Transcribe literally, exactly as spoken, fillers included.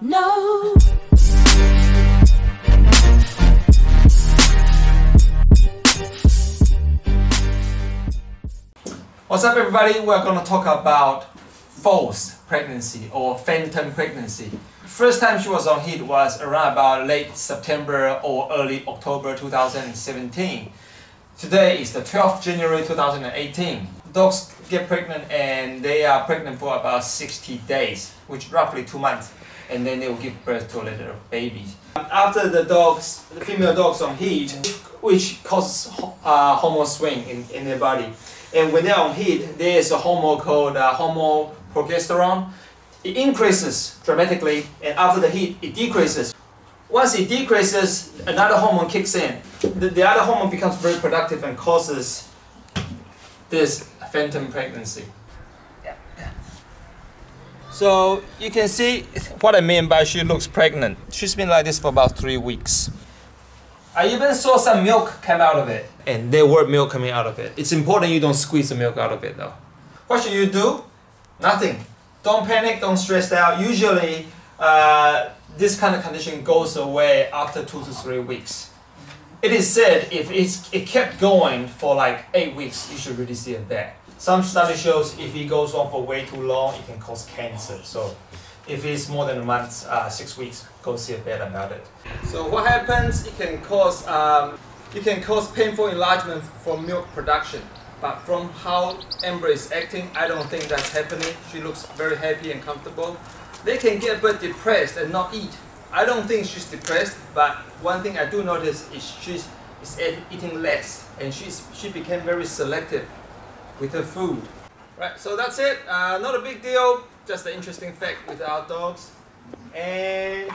No. What's up, everybody? We're going to talk about false pregnancy or phantom pregnancy. First time she was on hit was around about late September or early October two thousand seventeen. Today is the twelfth of January two thousand eighteen. Dogs get pregnant and they are pregnant for about sixty days, which is roughly two months, and then they will give birth to a litter of babies. After the dogs, the female dogs on heat, which causes uh, hormone swing in, in their body. And when they're on heat, there is a hormone called uh, hormone progesterone. It increases dramatically, and after the heat, it decreases. Once it decreases, another hormone kicks in. The, the other hormone becomes very productive and causes this phantom pregnancy. Yeah. So you can see what I mean by she looks pregnant. She's been like this for about three weeks. I even saw some milk come out of it. And there were milk coming out of it. It's important you don't squeeze the milk out of it though. What should you do? Nothing. Don't panic, don't stress out. Usually, uh, this kind of condition goes away after two to three weeks. It is said if it's, it kept going for like eight weeks, you should really see a vet. Some study shows if it goes on for way too long, it can cause cancer. So if it's more than a month, uh, six weeks, go see a vet about it. So what happens? It can cause um, it can cause painful enlargement from milk production. But from how Amber is acting, I don't think that's happening. She looks very happy and comfortable. They can get a bit depressed and not eat. I don't think she's depressed, but one thing I do notice is she's is eating less, and she's she became very selective with her food. Right, so that's it. Uh, not a big deal. Just an interesting fact with our dogs. And